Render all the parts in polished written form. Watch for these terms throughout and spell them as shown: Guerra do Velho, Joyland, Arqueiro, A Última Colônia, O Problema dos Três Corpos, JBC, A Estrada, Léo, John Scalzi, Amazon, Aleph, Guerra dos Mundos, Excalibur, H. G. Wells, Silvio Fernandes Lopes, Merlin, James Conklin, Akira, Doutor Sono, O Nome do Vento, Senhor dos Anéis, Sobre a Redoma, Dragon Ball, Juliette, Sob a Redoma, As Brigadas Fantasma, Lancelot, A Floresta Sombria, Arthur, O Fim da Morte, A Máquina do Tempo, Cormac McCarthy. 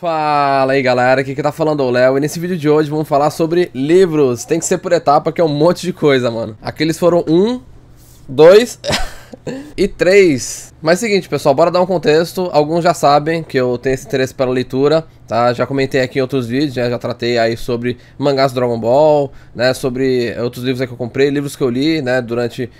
Fala aí galera, aqui que tá falando o Léo e nesse vídeo de hoje vamos falar sobre livros. Tem que ser por etapa que é um monte de coisa, mano. Aqueles foram 1, 2 e 3. Mas é o seguinte, pessoal, bora dar um contexto. Alguns já sabem que eu tenho esse interesse pela leitura, tá? Já comentei aqui em outros vídeos, né? Já tratei aí sobre mangás do Dragon Ball, né? Sobre outros livros aí que eu comprei, livros que eu li, né? Durante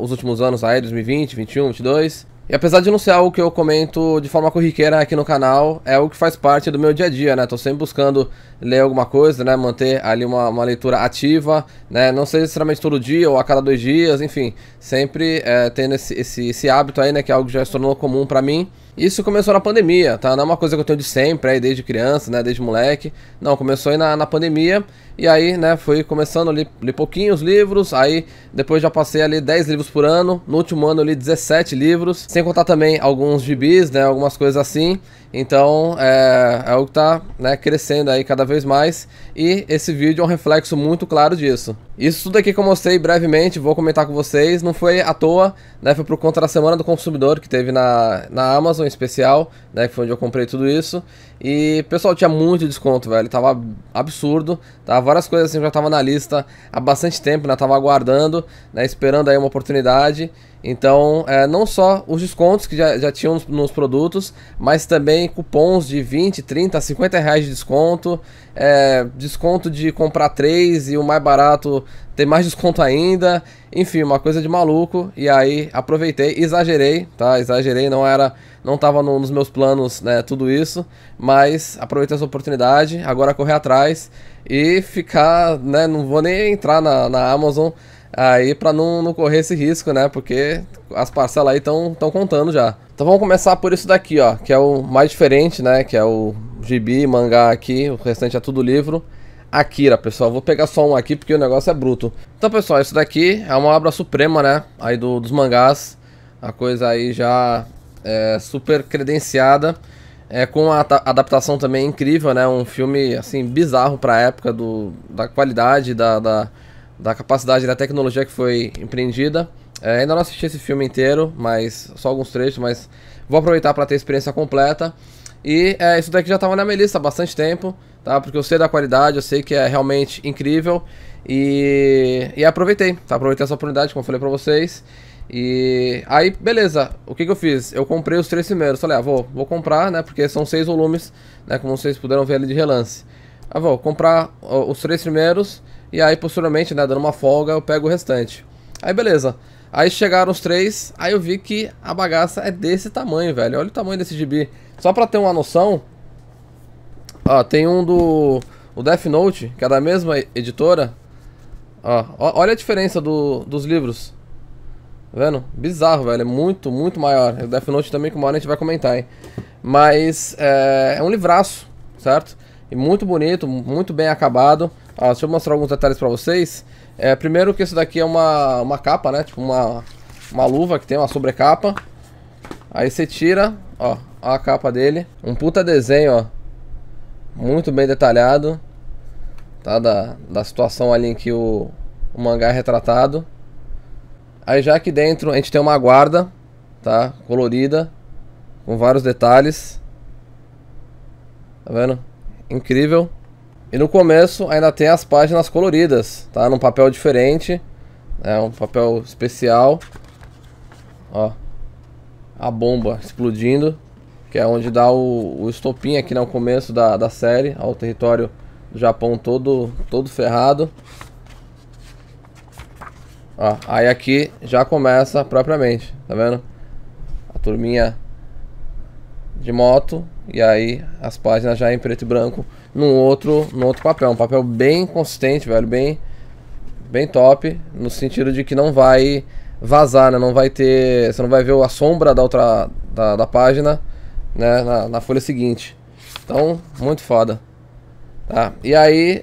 os últimos anos aí, 2020, 2021, 2022... E apesar de não ser algo que eu comento de forma corriqueira aqui no canal, é algo que faz parte do meu dia a dia, né? Tô sempre buscando ler alguma coisa, né? Manter ali uma leitura ativa, né? Não seja necessariamente todo dia ou a cada 2 dias, enfim. Sempre tendo esse hábito aí, né? Que é algo que já se tornou comum pra mim. Isso começou na pandemia, tá? Não é uma coisa que eu tenho de sempre, aí desde criança, né? Desde moleque. Não, começou aí na pandemia. E aí, né? Fui começando a ler pouquinhos livros. Aí, depois já passei ali 10 livros por ano. No último ano eu li 17 livros. Sem contar também alguns gibis, né, algumas coisas assim. Então é algo que tá, né, crescendo aí cada vez mais. E esse vídeo é um reflexo muito claro disso. Isso tudo aqui que eu mostrei brevemente, vou comentar com vocês, não foi à toa, né, foi por conta da Semana do Consumidor que teve na Amazon em especial, né, que foi onde eu comprei tudo isso. E, pessoal, tinha muito desconto, velho, tava absurdo, tá? Várias coisas assim já tava na lista há bastante tempo, né, tava aguardando, né, esperando aí uma oportunidade. Então, não só os descontos que já tinham nos produtos, mas também cupons de 20, 30, 50 reais de desconto, desconto de comprar 3 e o mais barato tem mais desconto ainda, enfim, uma coisa de maluco. E aí aproveitei, exagerei, tá? Exagerei, não tava nos meus planos, né, tudo isso, mas aproveitei essa oportunidade, agora correr atrás e ficar, né, não vou nem entrar na Amazon, aí pra não correr esse risco, né, porque as parcelas aí estão contando já. Então vamos começar por isso daqui, ó, que é o mais diferente, né, que é o gibi, mangá aqui, o restante é tudo livro. Akira, pessoal, vou pegar só um aqui porque o negócio é bruto. Então, pessoal, isso daqui é uma obra suprema, né, aí dos mangás, a coisa aí já é super credenciada. Com a adaptação também incrível, né, um filme, assim, bizarro pra época da qualidade, da capacidade da tecnologia que foi empreendida. Ainda não assisti esse filme inteiro, mas só alguns trechos, mas vou aproveitar para ter a experiência completa. E isso daqui já estava na minha lista há bastante tempo, tá? Porque eu sei da qualidade, eu sei que é realmente incrível. E aproveitei, tá? Aproveitei essa oportunidade, como eu falei pra vocês. E aí, beleza, o que eu fiz? Eu comprei os 3 primeiros, falei, vou comprar, né? Porque são 6 volumes, né? Como vocês puderam ver ali de relance. Vou comprar os 3 primeiros. E aí, posteriormente, né, dando uma folga, eu pego o restante. Aí, beleza. Aí chegaram os 3, aí eu vi que a bagaça é desse tamanho, velho. Olha o tamanho desse gibi. Só pra ter uma noção, ó, tem um o Death Note, que é da mesma editora. Ó, olha a diferença dos livros. Tá vendo? Bizarro, velho. É muito, muito maior. O Death Note também, que uma hora a gente vai comentar, hein. Mas é um livraço, certo? E muito bonito, muito bem acabado. Ó, deixa eu mostrar alguns detalhes pra vocês. Primeiro que isso daqui é uma capa, né? Tipo uma luva que tem uma sobrecapa. Aí você tira, ó, a capa dele. Um puta desenho, ó. Muito bem detalhado. Tá? Da situação ali em que o mangá é retratado. Aí já aqui dentro a gente tem uma guarda, tá? Colorida. Com vários detalhes. Tá vendo? Incrível. E no começo ainda tem as páginas coloridas, tá? Num papel diferente, né? Um papel especial. Ó, a bomba explodindo, que é onde dá o estopim aqui no começo da série. Ó, o território do Japão todo ferrado. Ó, aí aqui já começa propriamente, tá vendo? A turminha de moto. E aí as páginas já em preto e branco num outro papel. Um papel bem consistente, velho, bem top. No sentido de que não vai vazar, né? Não vai ter. Você não vai ver a sombra da outra. Da página, né? Na folha seguinte. Então, muito foda. Tá? E aí.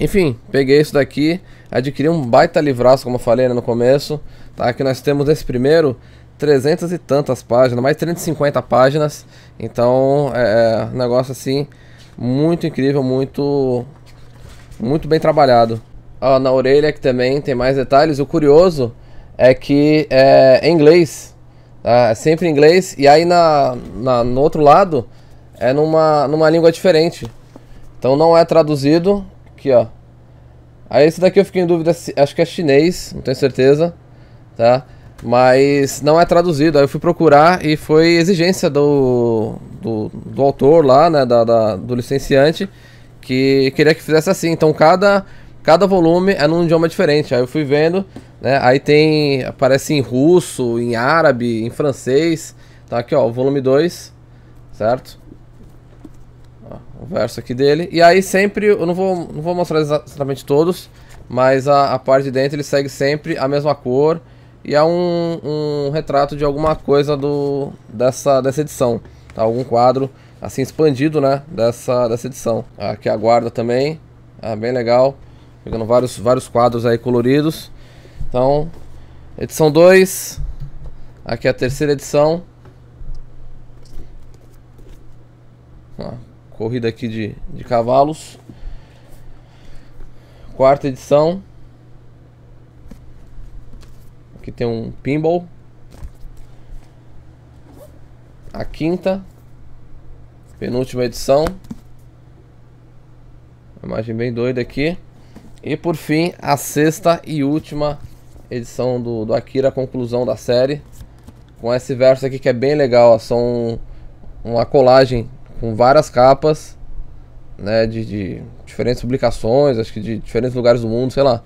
Enfim, peguei isso daqui. Adquiri um baita livraço, como eu falei, né, no começo. Tá? Aqui nós temos esse primeiro. 300 e tantas páginas, mais 350 páginas. Então é um negócio assim muito incrível, muito bem trabalhado. Ó, na orelha que também tem mais detalhes. O curioso é que é em inglês, É sempre em inglês. E aí no outro lado é numa língua diferente. Então não é traduzido. Aqui, ó. Aí esse daqui eu fiquei em dúvida, acho que é chinês, não tenho certeza, tá? Mas não é traduzido. Aí eu fui procurar e foi exigência do autor lá, né, do licenciante, que queria que fizesse assim. Então cada volume é num idioma diferente. Aí eu fui vendo, né, aí tem, aparece em russo, em árabe, em francês. Tá aqui, ó, o volume 2, certo? Ó, o verso aqui dele. E aí sempre, eu não vou mostrar exatamente todos, mas a parte de dentro ele segue sempre a mesma cor. E é um retrato de alguma coisa dessa edição, tá? Algum quadro assim expandido, né? Dessa edição. Aqui a guarda também, ah, bem legal. Pegando vários quadros aí coloridos. Então, edição 2. Aqui a terceira edição. Ah, corrida aqui de cavalos. Quarta edição. Aqui tem um pinball. A quinta. Penúltima edição. Uma imagem bem doida aqui. E por fim, a sexta e última edição do Akira, a conclusão da série. Com esse verso aqui que é bem legal. Ó, são uma colagem com várias capas, né, de diferentes publicações, acho que de diferentes lugares do mundo, sei lá.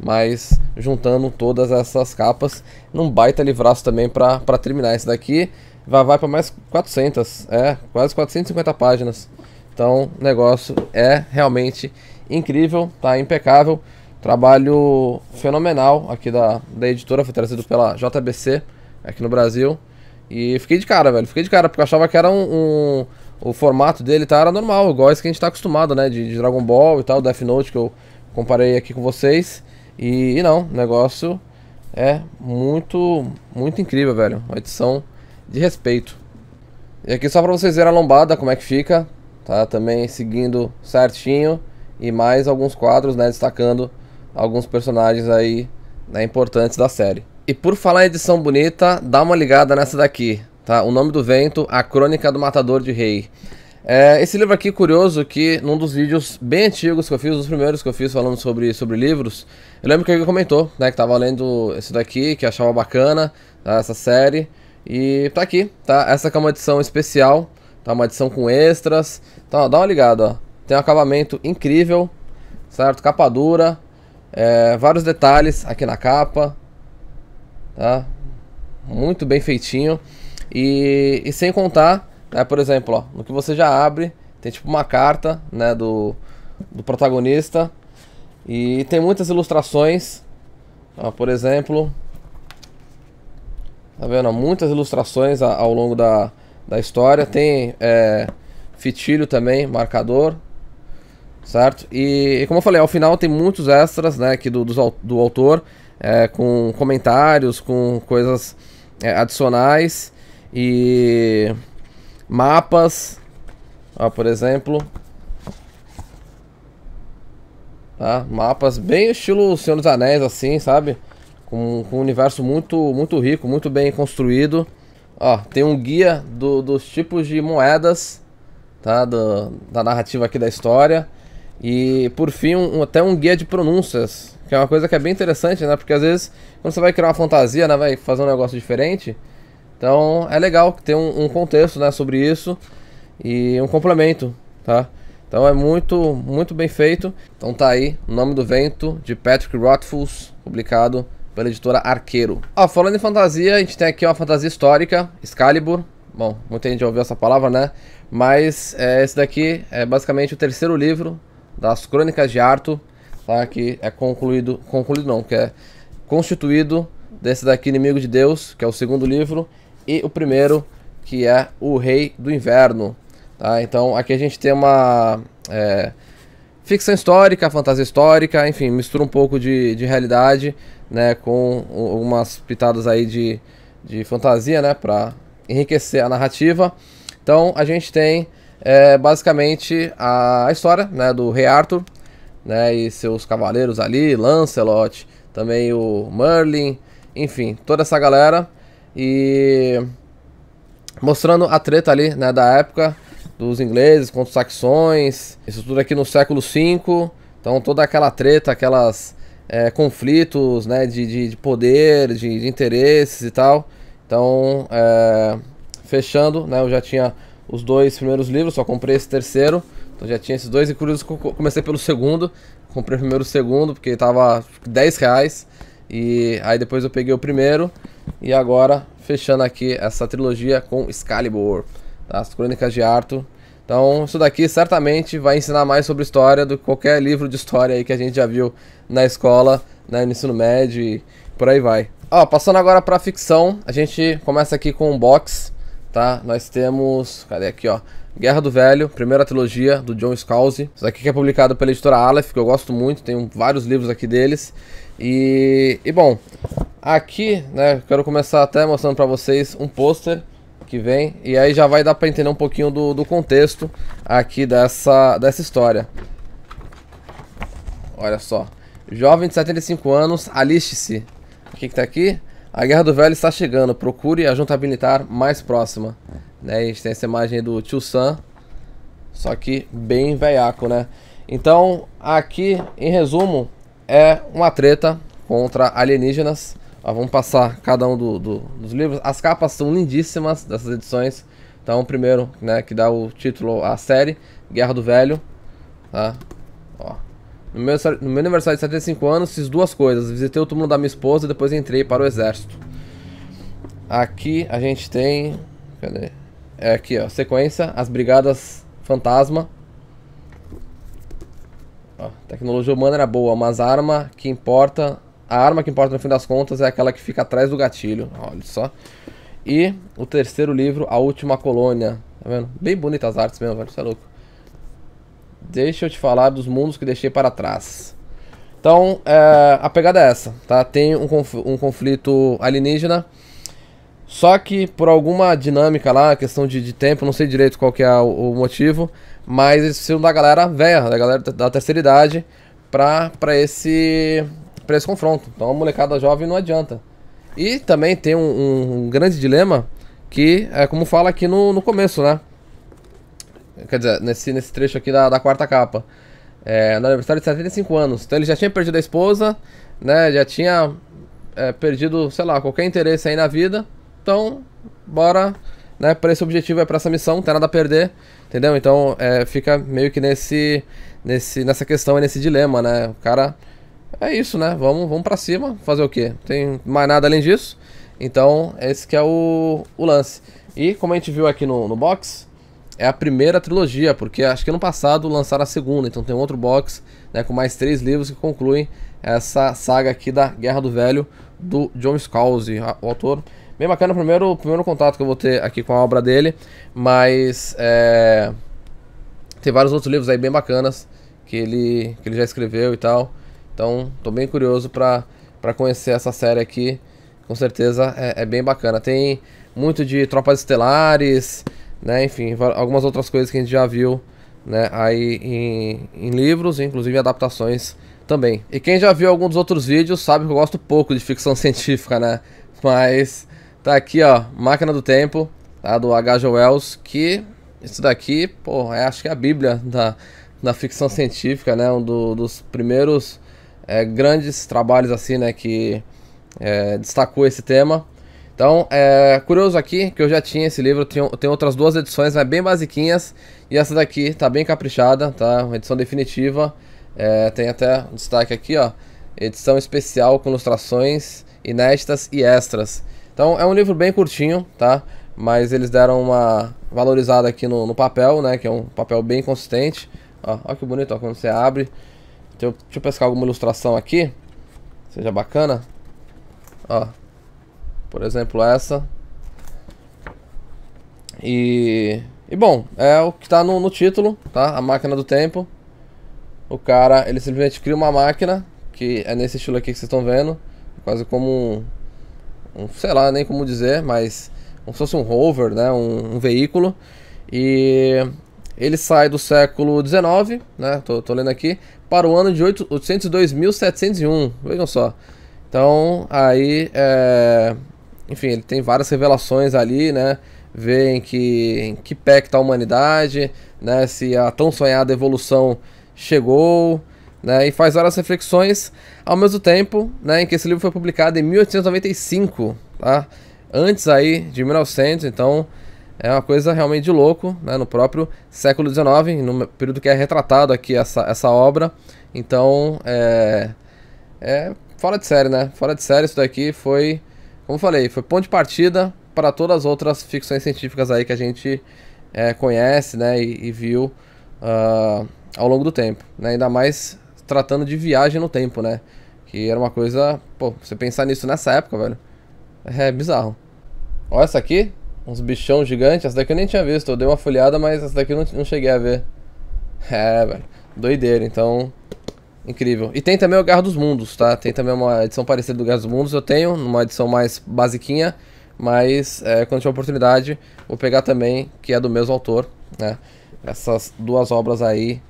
Mas juntando todas essas capas num baita livraço também pra terminar. Esse daqui vai pra mais 400, quase 450 páginas. Então o negócio é realmente incrível, tá impecável. Trabalho fenomenal aqui da editora, foi trazido pela JBC aqui no Brasil. E fiquei de cara, velho, porque eu achava que era o formato dele, tá, era normal, igual esse que a gente tá acostumado, né, de Dragon Ball e tal, Death Note, que eu comparei aqui com vocês. E não, o negócio é muito, muito incrível, velho. Uma edição de respeito. E aqui só pra vocês verem a lombada, como é que fica. Tá também seguindo certinho. E mais alguns quadros, né, destacando alguns personagens aí, né, importantes da série. E por falar em edição bonita, dá uma ligada nessa daqui, tá? O Nome do Vento, a Crônica do Matador de Rei. Esse livro aqui, curioso, que num dos vídeos bem antigos que eu fiz, os primeiros que eu fiz falando sobre livros, eu lembro que alguém comentou, né, que tava lendo esse daqui, que achava bacana, tá, essa série, e tá aqui, tá? Essa aqui é uma edição especial, tá? Uma edição com extras, então ó, dá uma ligada, ó. Tem um acabamento incrível, certo? Capa dura, vários detalhes aqui na capa, tá? Muito bem feitinho, e sem contar... Por exemplo, ó, no que você já abre, tem tipo uma carta, né, do protagonista. E tem muitas ilustrações, ó, por exemplo. Tá vendo? Ó, muitas ilustrações ao longo da história. Tem fitilho também, marcador, certo? E como eu falei, ao final tem muitos extras, né, aqui do autor, com comentários, com coisas adicionais. E... mapas, ó, por exemplo, tá? Mapas bem estilo Senhor dos Anéis, assim, sabe? Com um universo muito, muito rico, muito bem construído. Ó, tem um guia dos tipos de moedas, tá? Da narrativa aqui da história. E por fim, até um guia de pronúncias, que é uma coisa que é bem interessante, né? Porque às vezes, quando você vai criar uma fantasia, né, vai fazer um negócio diferente. Então é legal que tem um contexto, né, sobre isso e um complemento, tá? Então é muito, muito bem feito. Então tá aí, O Nome do Vento, de Patrick Rothfuss, publicado pela editora Arqueiro. Ó, falando em fantasia, a gente tem aqui uma fantasia histórica, Excalibur. Bom, muita gente já ouviu essa palavra, né? Mas esse daqui é basicamente o terceiro livro das Crônicas de Arthur, tá? Que é constituído desse daqui, Inimigo de Deus, que é o segundo livro. E o primeiro, que é O Rei do Inverno, tá? Então aqui a gente tem uma ficção histórica, fantasia histórica, enfim, mistura um pouco de realidade, né, com algumas pitadas aí de fantasia, né, para enriquecer a narrativa. Então a gente tem basicamente a história, né, do Rei Arthur, né, e seus cavaleiros ali, Lancelot, também o Merlin, enfim, toda essa galera. E mostrando a treta ali, né, da época dos ingleses contra os saxões, isso tudo aqui no século V. Então toda aquela treta, aquelas conflitos, né, de poder, de interesses e tal. Então fechando, né, eu já tinha os dois primeiros livros, só comprei esse terceiro. Então já tinha esses dois, e curioso que eu comecei pelo segundo. Comprei primeiro o segundo, porque tava R$10. E aí depois eu peguei o primeiro. E agora fechando aqui essa trilogia com Excalibur, tá? As Crônicas de Arthur. Então isso daqui certamente vai ensinar mais sobre história do que qualquer livro de história aí que a gente já viu na escola, né, no ensino médio e por aí vai. Ó, passando agora pra ficção, a gente começa aqui com um box, tá? Nós temos, cadê aqui, ó, Guerra do Velho, primeira trilogia do John Scalzi. Isso aqui que é publicado pela editora Aleph, que eu gosto muito, tem vários livros aqui deles. E bom, aqui, né, quero começar até mostrando pra vocês um pôster que vem, e aí já vai dar pra entender um pouquinho do contexto aqui dessa história. Olha só, jovem de 75 anos, aliste-se. O que que tá aqui? A Guerra do Velho está chegando, procure a junta militar mais próxima. Né, a gente tem essa imagem aí do tio Sam, só que bem veiaco, né? Então, aqui, em resumo, é uma treta contra alienígenas. Ó, vamos passar cada um dos livros. As capas são lindíssimas dessas edições. Então, o primeiro, né, que dá o título à série, Guerra do Velho. Tá? Ó. No meu aniversário de 75 anos, fiz duas coisas. Visitei o túmulo da minha esposa e depois entrei para o exército. Aqui a gente tem... Cadê? É aqui, ó, sequência, As Brigadas Fantasma. Ó, tecnologia humana era boa, mas a arma que importa no fim das contas é aquela que fica atrás do gatilho. Olha só. E o terceiro livro, A Última Colônia. Tá vendo? Bem bonitas as artes mesmo, velho, você é louco. Deixa eu te falar dos mundos que deixei para trás. Então, a pegada é essa, tá? Tem um conflito alienígena. Só que por alguma dinâmica lá, questão de tempo, não sei direito qual que é o motivo, mas eles precisam da galera velha, da galera da terceira idade, pra esse confronto. Então a molecada jovem não adianta. E também tem um grande dilema, que é como fala aqui no começo, né? Quer dizer, nesse trecho aqui da quarta capa. No aniversário de 75 anos. Então ele já tinha perdido a esposa, né? Já tinha perdido, sei lá, qualquer interesse aí na vida. Então, bora, né, pra esse objetivo, pra essa missão, não tem nada a perder, entendeu? Então, fica meio que nessa questão, nesse dilema, né? O cara, é isso, né? Vamos pra cima, fazer o quê? Não tem mais nada além disso. Então, esse que é o lance. E, como a gente viu aqui no box, é a primeira trilogia, porque acho que ano passado lançaram a segunda. Então tem outro box, né, com mais 3 livros que concluem essa saga aqui da Guerra do Velho, do John Scalzi, o autor. Bem bacana o primeiro contato que eu vou ter aqui com a obra dele, mas tem vários outros livros aí bem bacanas que ele já escreveu e tal. Então tô bem curioso pra conhecer essa série aqui, com certeza é bem bacana. Tem muito de tropas estelares, né, enfim, algumas outras coisas que a gente já viu, né, aí em livros, inclusive adaptações também. E quem já viu alguns dos outros vídeos sabe que eu gosto pouco de ficção científica, né, mas... Tá aqui, ó, Máquina do Tempo, tá, do H. G. Wells, que isso daqui, pô, acho que é a bíblia da ficção científica, né, um dos primeiros grandes trabalhos, assim, né, que destacou esse tema. Então, curioso aqui, que eu já tinha esse livro, tem outras 2 edições, mas bem basiquinhas, e essa daqui tá bem caprichada, tá, uma edição definitiva, tem até um destaque aqui, ó, edição especial com ilustrações inéditas e extras. Então é um livro bem curtinho, tá? Mas eles deram uma valorizada aqui no papel, né? Que é um papel bem consistente. Ó que bonito, ó, quando você abre. Deixa eu pescar alguma ilustração aqui, seja bacana. Ó, por exemplo essa. E bom, é o que tá no título, tá? A Máquina do Tempo. O cara, ele simplesmente cria uma máquina, que é nesse estilo aqui que vocês estão vendo. Quase como sei lá, nem como dizer, mas como se fosse um rover, né, um veículo. E ele sai do século XIX, né, tô lendo aqui, para o ano de 802.701, vejam só. Então aí Enfim, ele tem várias revelações ali, né? Vê em que pé que tá a humanidade, né? Se a tão sonhada evolução chegou, né? E faz várias reflexões ao mesmo tempo, né? Em que esse livro foi publicado em 1895, tá? Antes aí de 1900, então é uma coisa realmente de louco, né? No próprio século XIX, no período que é retratado aqui essa obra. Então, é fora de série, né? Fora de série, isso daqui foi, como eu falei, foi ponto de partida para todas as outras ficções científicas aí que a gente conhece, né? E viu ao longo do tempo, né? Ainda mais tratando de viagem no tempo, né? Que era uma coisa, pô, você pensar nisso nessa época, velho, é bizarro. Olha essa aqui, uns bichão gigantes. Essa daqui eu nem tinha visto, eu dei uma folheada, mas essa daqui eu não cheguei a ver. É, velho, doideira, então, incrível. E tem também o Guerra dos Mundos, tá? Tem também uma edição parecida do Guerra dos Mundos, eu tenho, uma edição mais basiquinha, mas quando tiver oportunidade, vou pegar também, que é do mesmo autor, né? Essas duas obras aí,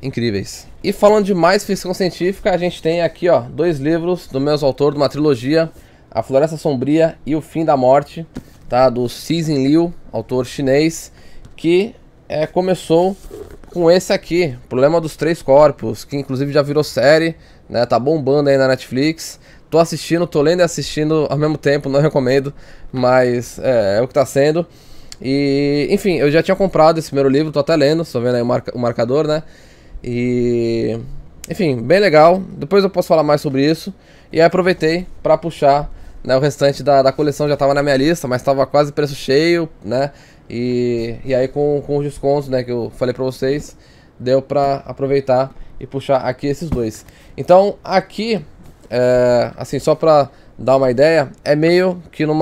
incríveis. E falando de mais ficção científica, a gente tem aqui, ó, dois livros do mesmo autor, de uma trilogia, A Floresta Sombria e O Fim da Morte, tá? Do Cixin Liu, autor chinês, que começou com esse aqui, Problema dos Três Corpos, que inclusive já virou série, né? Tá bombando aí na Netflix. Tô assistindo, tô lendo e assistindo ao mesmo tempo, não recomendo, mas é o que tá sendo. E, enfim, eu já tinha comprado esse primeiro livro, tô até lendo, tô vendo aí o marcador, né? E, enfim, bem legal. Depois eu posso falar mais sobre isso. E aí aproveitei pra puxar, né, o restante da coleção. Já tava na minha lista, mas tava quase preço cheio, né? E aí com os descontos, né, que eu falei pra vocês, deu pra aproveitar e puxar aqui esses dois. Então, aqui... assim, só pra dar uma ideia, é meio que no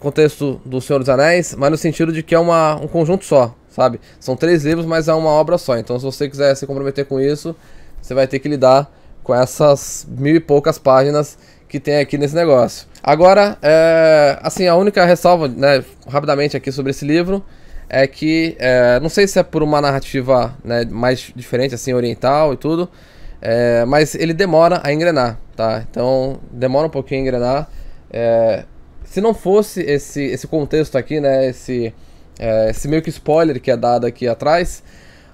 contexto do Senhor dos Anéis, mas no sentido de que é um conjunto só, sabe? São três livros, mas é uma obra só. Então, se você quiser se comprometer com isso, você vai ter que lidar com essas 1000 e poucas páginas que tem aqui nesse negócio. Agora, assim, a única ressalva, né, rapidamente aqui sobre esse livro, é que, não sei se é por uma narrativa, né, mais diferente, assim, oriental e tudo, mas ele demora a engrenar, tá? Então, demora um pouquinho a engrenar. Se não fosse esse contexto aqui, né? Esse meio que spoiler que é dado aqui atrás,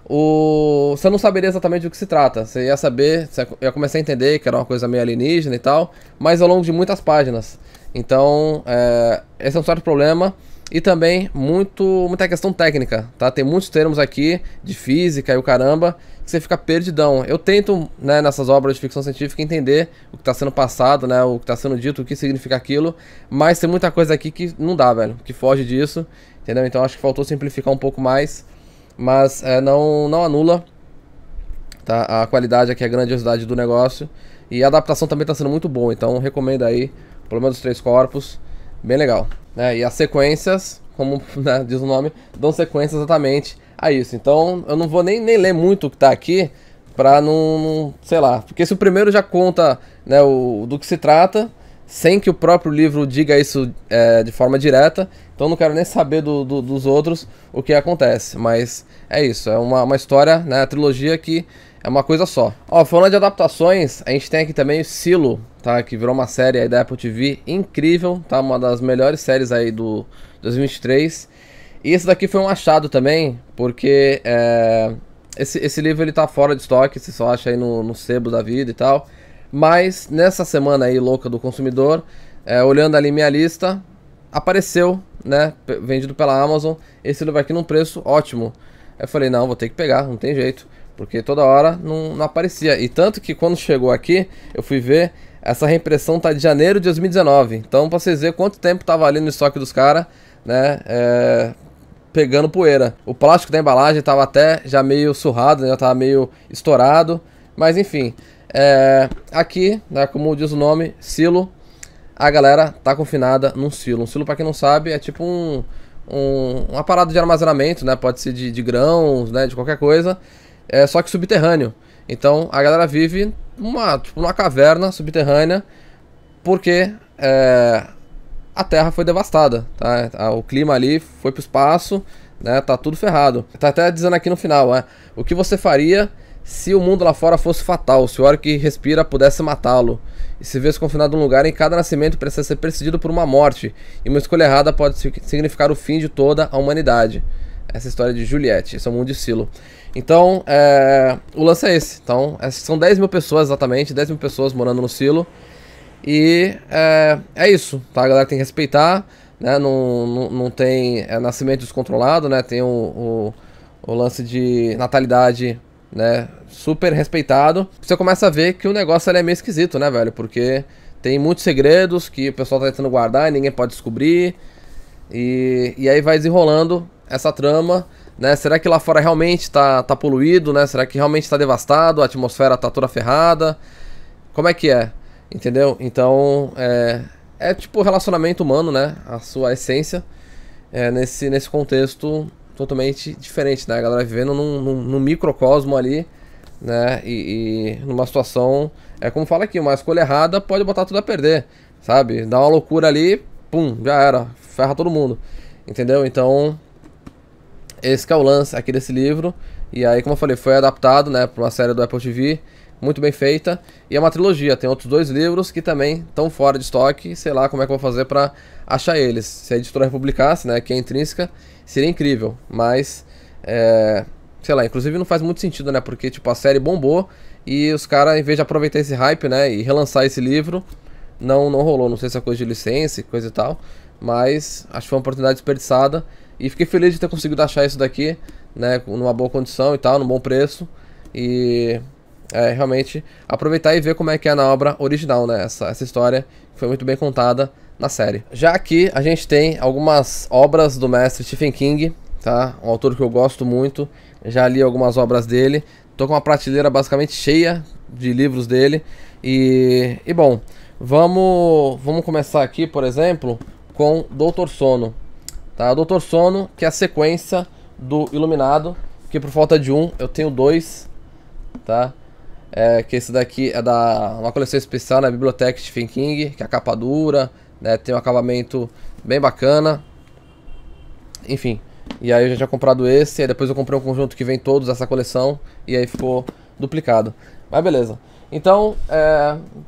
você não saberia exatamente do que se trata. Você ia saber, você ia começar a entender que era uma coisa meio alienígena e tal, mas ao longo de muitas páginas. Então, esse é um certo problema. E também muita questão técnica, tá? Tem muitos termos aqui de física e o caramba, que você fica perdidão. Eu tento, né, nessas obras de ficção científica entender o que está sendo passado, né, o que está sendo dito, o que significa aquilo, mas tem muita coisa aqui que não dá, velho, que foge disso, entendeu? Então acho que faltou simplificar um pouco mais, mas não anula, tá, a qualidade aqui, a grandiosidade do negócio. E a adaptação também está sendo muito boa, então recomendo aí O Problema dos Três Corpos, bem legal. E as sequências, como, né, diz o nome, dão sequência exatamente a isso. Então eu não vou nem ler muito o que tá aqui, pra não, sei lá, porque se o primeiro já conta, né, do que se trata, sem que o próprio livro diga isso de forma direta, então não quero nem saber dos outros o que acontece. Mas é isso, é uma história, né, a trilogia que é uma coisa só. Ó, falando de adaptações, a gente tem aqui também o Silo, tá? Que virou uma série aí da Apple TV incrível, tá? Uma das melhores séries aí do 2023. E esse daqui foi um achado também, porque esse livro ele tá fora de estoque, você só acha aí no sebo da vida e tal. Mas nessa semana aí louca do consumidor, olhando ali minha lista, apareceu, né, vendido pela Amazon, esse livro aqui num preço ótimo. Eu falei, não, vou ter que pegar, não tem jeito, porque toda hora não aparecia. E tanto que quando chegou aqui, eu fui ver, essa reimpressão tá de janeiro de 2019. Então pra vocês verem quanto tempo tava ali no estoque dos caras, né, pegando poeira. O plástico da embalagem tava até já meio surrado, já tava meio estourado. Mas enfim, aqui, né, como diz o nome, Silo, a galera tá confinada num silo. Um silo, pra quem não sabe, é tipo um aparado de armazenamento, né, pode ser de grãos, né, de qualquer coisa. Só que subterrâneo. Então a galera vive numa caverna subterrânea, porque a terra foi devastada, tá? O clima ali foi pro espaço, né? Tá tudo ferrado. Tá até dizendo aqui no final, o que você faria Se o mundo lá fora fosse fatal, se o ar que respira pudesse matá-lo, e se vê-se confinado em um lugar em que cada nascimento precisa ser precedido por uma morte, e uma escolha errada pode significar o fim de toda a humanidade. Essa história de Juliette, esse é o mundo de Silo. Então, o lance é esse. Então, são 10 mil pessoas exatamente, 10 mil pessoas morando no Silo. E é isso, tá? A galera tem que respeitar, né? Não tem nascimento descontrolado, né? Tem o lance de natalidade, né? Super respeitado. Você começa a ver que o negócio é meio esquisito, né, velho? Porque tem muitos segredos que o pessoal tá tentando guardar e ninguém pode descobrir. E aí vai desenrolando essa trama, né? Será que lá fora realmente tá poluído, né? Será que realmente tá devastado? A atmosfera tá toda ferrada? Como é que é? Entendeu? Então, é tipo relacionamento humano, né? A sua essência nesse contexto totalmente diferente, né? A galera vivendo num microcosmo ali, né? E numa situação, como fala aqui, uma escolha errada pode botar tudo a perder, sabe? Dá uma loucura ali, pum, já era, ferra todo mundo, entendeu? Então, esse que é o lance aqui desse livro. E aí, como eu falei, foi adaptado, né, para uma série do Apple TV, muito bem feita. E é uma trilogia, tem outros 2 livros que também estão fora de estoque, sei lá como é que eu vou fazer para achar eles. Se a editora republicasse, né, que é intrínseca, seria incrível, mas, sei lá, inclusive não faz muito sentido, né, porque tipo, a série bombou e os caras, em vez de aproveitar esse hype, né, e relançar esse livro, não rolou. Não sei se é coisa de licença, coisa e tal, mas acho que foi uma oportunidade desperdiçada. E fiquei feliz de ter conseguido achar isso daqui, né, numa boa condição e tal, num bom preço. E realmente aproveitar e ver como é que é na obra original, né, essa história que foi muito bem contada na série. Já aqui a gente tem algumas obras do mestre Stephen King, tá? Um autor que eu gosto muito, já li algumas obras dele. Tô com uma prateleira basicamente cheia de livros dele. E bom, vamos começar aqui, por exemplo, com Doutor Sono. Tá, Doutor Sono, que é a sequência do Iluminado, que por falta de um, eu tenho 2, tá? Que esse daqui é da uma coleção especial na biblioteca Stephen King, que é a capa dura, né? Tem um acabamento bem bacana. Enfim, e aí eu já tinha comprado esse, aí depois eu comprei um conjunto que vem todos dessa coleção, e aí ficou duplicado. Mas beleza. Então,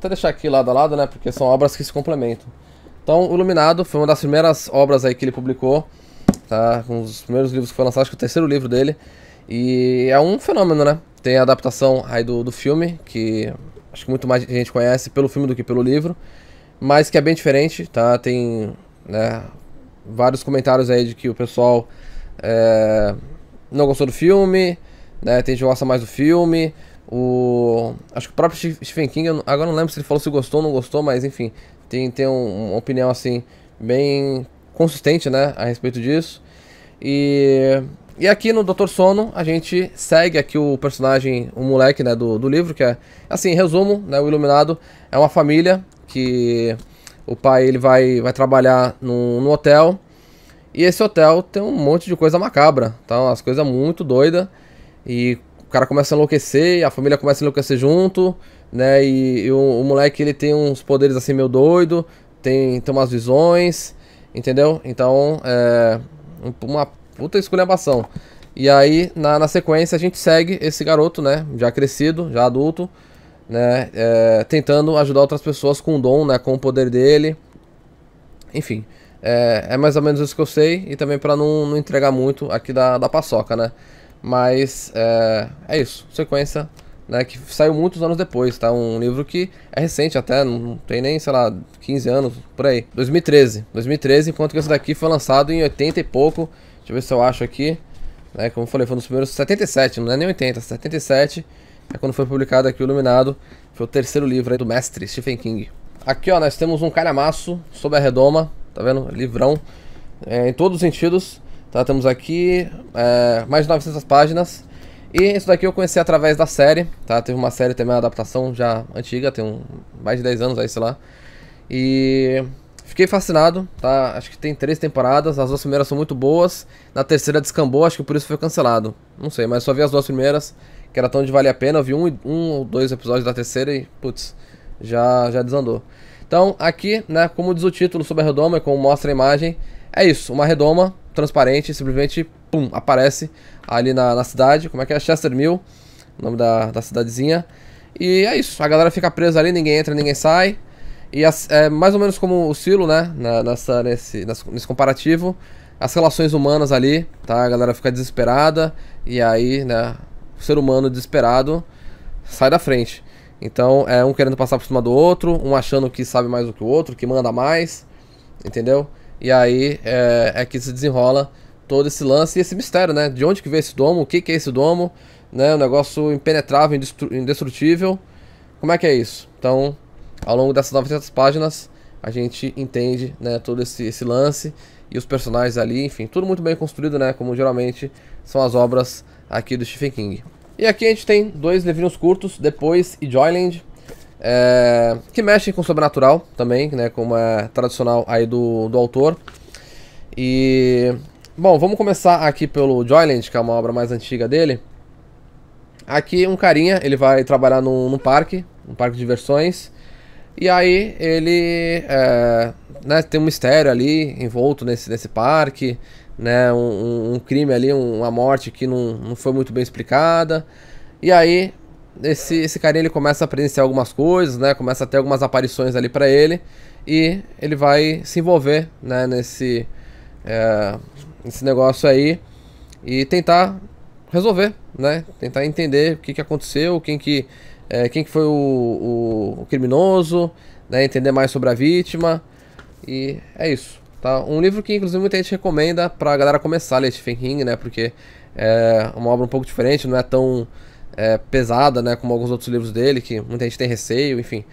vou deixar aqui lado a lado, né? Porque são obras que se complementam. Então, O Iluminado foi uma das primeiras obras aí que ele publicou, tá? Um dos primeiros livros que foi lançado, acho que o 3º livro dele. E é um fenômeno, né? Tem a adaptação aí do filme, que acho que muito mais gente conhece pelo filme do que pelo livro, mas que é bem diferente, tá? Tem, né, vários comentários aí de que o pessoal não gostou do filme, né? Tem gente que gosta mais do filme. Acho que o próprio Stephen King, agora não lembro se ele falou se gostou ou não gostou, mas enfim, tem uma opinião assim bem consistente, né, a respeito disso. E aqui no Doutor Sono a gente segue aqui o personagem, o moleque, né, do livro, que é assim, em resumo, né, o Iluminado é uma família que o pai ele vai trabalhar num hotel, e esse hotel tem um monte de coisa macabra, tá, umas coisas muito doidas, e o cara começa a enlouquecer, a família começa a enlouquecer junto, né? E o moleque ele tem uns poderes assim meio doido, tem umas visões, entendeu? Então é uma puta esculhambação. E aí na sequência a gente segue esse garoto, né, já crescido, já adulto, né, tentando ajudar outras pessoas com o dom, né, com o poder dele. Enfim, é mais ou menos isso que eu sei, e também para não entregar muito aqui da paçoca, né? Mas é isso, sequência, né, que saiu muitos anos depois, tá? Um livro que é recente até, não tem nem, sei lá, 15 anos, por aí. 2013, enquanto que esse daqui foi lançado em 80 e pouco. Deixa eu ver se eu acho aqui, né, como eu falei, foi um dos primeiros, 77, não é nem 80, 77. É quando foi publicado aqui o Iluminado, foi o 3º livro aí do mestre Stephen King. Aqui, ó, nós temos um calhamaço sobre a redoma, tá vendo? Livrão, em todos os sentidos, tá? Temos aqui mais de 900 páginas. E isso daqui eu conheci através da série, tá? Teve uma série também, uma adaptação já antiga, tem mais de 10 anos aí, sei lá. E fiquei fascinado, tá? Acho que tem 3 temporadas, as 2 primeiras são muito boas. Na terceira descambou, acho que por isso foi cancelado. Não sei, mas só vi as 2 primeiras, que era tão de valer a pena. Eu vi um ou 2 episódios da terceira e, putz, já desandou. Então, aqui, né, como diz o título, sobre a redoma, e como mostra a imagem, é isso, uma redoma transparente, simplesmente, pum, aparece ali na cidade, como é que é? Chester Mill, o nome da cidadezinha. E é isso, a galera fica presa ali, ninguém entra, ninguém sai. E é mais ou menos como o Silo, né, nesse comparativo. As relações humanas ali, tá? A galera fica desesperada. E aí, né, o ser humano desesperado sai da frente. Então, é um querendo passar por cima do outro, um achando que sabe mais do que o outro, que manda mais, entendeu? E aí, é que se desenrola todo esse lance e esse mistério, né? De onde que veio esse domo, o que que é esse domo, né? Um negócio impenetrável, indestrutível. Como é que é isso? Então, ao longo dessas 900 páginas, a gente entende, né, todo esse lance e os personagens ali, enfim, tudo muito bem construído, né, como geralmente são as obras aqui do Stephen King. E aqui a gente tem dois livrinhos curtos, Depois e Joyland, que mexem com o sobrenatural também, né, como é tradicional aí do autor. E, bom, vamos começar aqui pelo Joyland, que é uma obra mais antiga dele. Aqui um carinha, ele vai trabalhar num parque, um parque de diversões. E aí ele né, tem um mistério ali envolto nesse parque, né, um crime ali, uma morte que não foi muito bem explicada. E aí esse carinha ele começa a presenciar algumas coisas, né, começa a ter algumas aparições ali pra ele. E ele vai se envolver, né, nesse negócio aí e tentar resolver, né, tentar entender o que aconteceu, quem que foi o criminoso, né, entender mais sobre a vítima. E é isso, tá? Um livro que inclusive muita gente recomenda pra galera começar a ler Stephen King, né, porque é uma obra um pouco diferente, não é tão pesada, né, como alguns outros livros dele, que muita gente tem receio, enfim.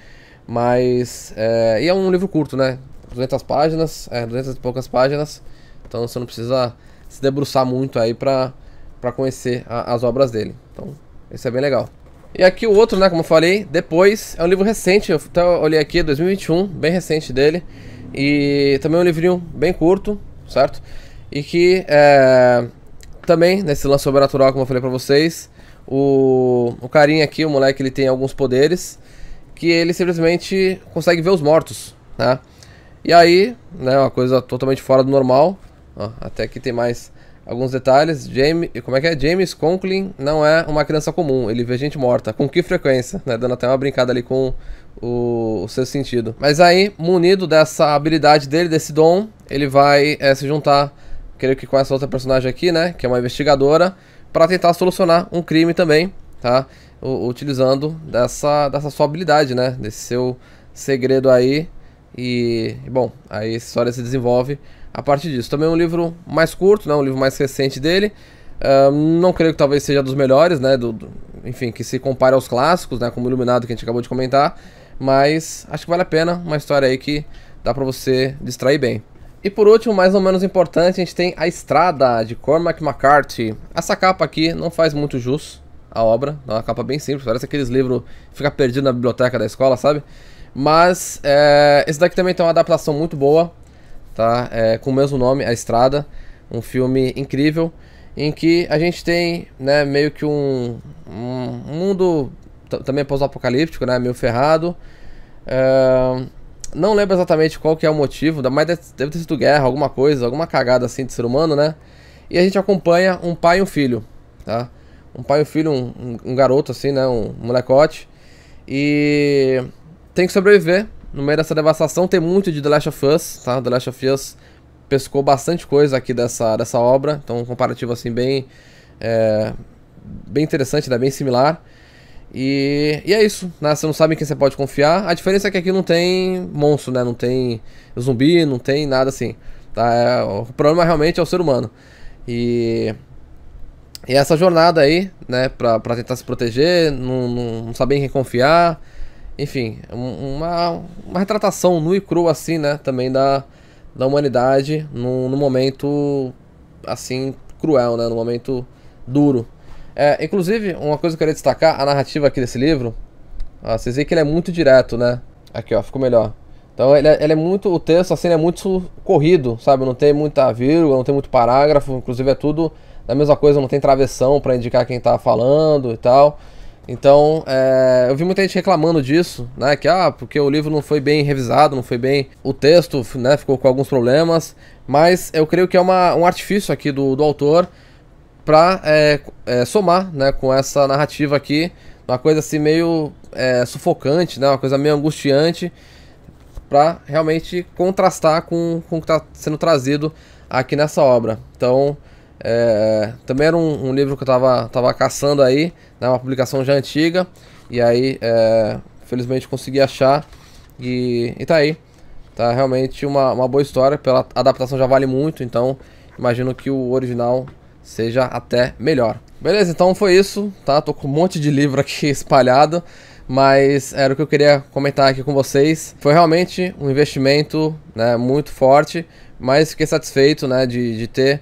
Mas, e é um livro curto, né, 200 páginas, 200 e poucas páginas. Então você não precisa se debruçar muito aí pra conhecer as obras dele. Então, esse é bem legal. E aqui o outro, né, como eu falei, Depois, é um livro recente, eu até olhei aqui, 2021, bem recente dele. E também é um livrinho bem curto, certo? E que também, nesse lance sobrenatural, como eu falei pra vocês, o carinha aqui, o moleque, ele tem alguns poderes, que ele simplesmente consegue ver os mortos, né? E aí, né, uma coisa totalmente fora do normal, ó, até aqui tem mais alguns detalhes. James Conklin não é uma criança comum, ele vê gente morta. Com que frequência, né? Dando até uma brincada ali com o seu sentido. Mas aí, munido dessa habilidade dele, desse dom, ele vai se juntar, creio que com essa outra personagem aqui, né, que é uma investigadora, para tentar solucionar um crime também, tá? Utilizando dessa sua habilidade, né, desse seu segredo aí. E bom, aí a história se desenvolve a partir disso. Também é um livro mais curto, né, um livro mais recente dele. Não creio que talvez seja dos melhores, né, enfim, que se compare aos clássicos, né, como O Iluminado, que a gente acabou de comentar. Mas acho que vale a pena, uma história aí que dá pra você distrair bem. E por último, mais ou menos importante, a gente tem A Estrada, de Cormac McCarthy. Essa capa aqui não faz muito jus à obra, é uma capa bem simples, parece aqueles livros que fica perdido na biblioteca da escola, sabe? Mas esse daqui também tem uma adaptação muito boa, tá? Com o mesmo nome, A Estrada. Um filme incrível, em que a gente tem, né, meio que um mundo também pós-apocalíptico, né, meio ferrado. Não lembro exatamente qual que é o motivo, mas deve ter sido guerra, alguma coisa, alguma cagada assim de ser humano, né? E a gente acompanha um pai e um filho, tá? Um pai e um filho, um garoto assim, né, um molecote. E tem que sobreviver no meio dessa devastação. Tem muito de The Last of Us, tá? The Last of Us pescou bastante coisa aqui dessa obra. Então um comparativo assim bem, bem interessante, né? Bem similar. E é isso, né? Você não sabe em quem você pode confiar. A diferença é que aqui não tem monstro, né? Não tem zumbi, não tem nada assim, tá? O problema realmente é o ser humano. E essa jornada aí, né, pra tentar se proteger, não saber em quem confiar. Enfim, uma retratação nua e crua, assim, né, também da humanidade num momento, assim, cruel, né, num momento duro. Inclusive, uma coisa que eu queria destacar, a narrativa aqui desse livro, ó, vocês veem que ele é muito direto, né, aqui, ó, ficou melhor. Então, ele é muito, o texto, assim, ele é muito corrido, sabe, não tem muita vírgula, não tem muito parágrafo, inclusive é tudo a mesma coisa, não tem travessão pra indicar quem tá falando e tal. Então, eu vi muita gente reclamando disso, né, que porque o livro não foi bem revisado, não foi bem, o texto, né, ficou com alguns problemas. Mas eu creio que é um artifício aqui do autor pra somar, né, com essa narrativa aqui, uma coisa assim meio sufocante, né, uma coisa meio angustiante, pra realmente contrastar com o que está sendo trazido aqui nessa obra. Então, também era um livro que eu estava caçando aí, né, uma publicação já antiga, e aí, felizmente, consegui achar, e tá aí. Tá realmente uma boa história, pela adaptação já vale muito, então imagino que o original seja até melhor. Beleza, então foi isso, tá? Tô com um monte de livro aqui espalhado, mas era o que eu queria comentar aqui com vocês. Foi realmente um investimento, né, muito forte, mas fiquei satisfeito, né, de ter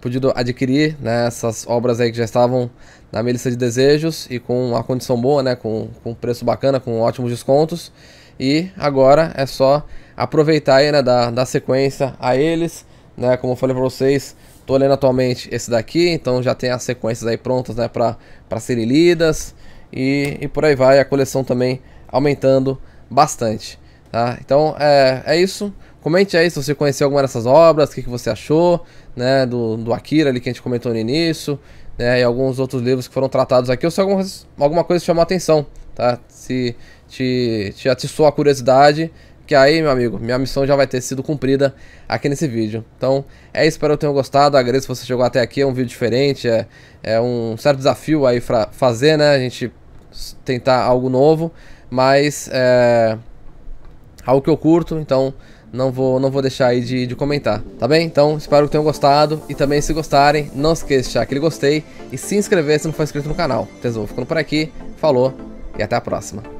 podido adquirir, né, essas obras aí que já estavam na minha lista de desejos e com uma condição boa, né, com preço bacana, com ótimos descontos. E agora é só aproveitar aí, né, dar sequência a eles, né, como eu falei para vocês, tô lendo atualmente esse daqui, então já tem as sequências aí prontas, né, para serem lidas, e por aí vai, a coleção também aumentando bastante, tá? Então é isso, comente aí se você conheceu alguma dessas obras, o que você achou, né, do Akira ali que a gente comentou no início, né, e alguns outros livros que foram tratados aqui, ou se alguma coisa chamou a atenção, tá? Se te atiçou a curiosidade, que aí, meu amigo, minha missão já vai ter sido cumprida aqui nesse vídeo. Então, espero que tenham gostado, agradeço se você chegou até aqui, é um vídeo diferente, é um certo desafio aí pra fazer, né, a gente tentar algo novo, mas é algo que eu curto, então não vou deixar aí de comentar, tá bem? Então, espero que tenham gostado, e também se gostarem, não esqueça de deixar aquele gostei, e se inscrever se não for inscrito no canal. Então, vou ficando por aqui, falou, e até a próxima.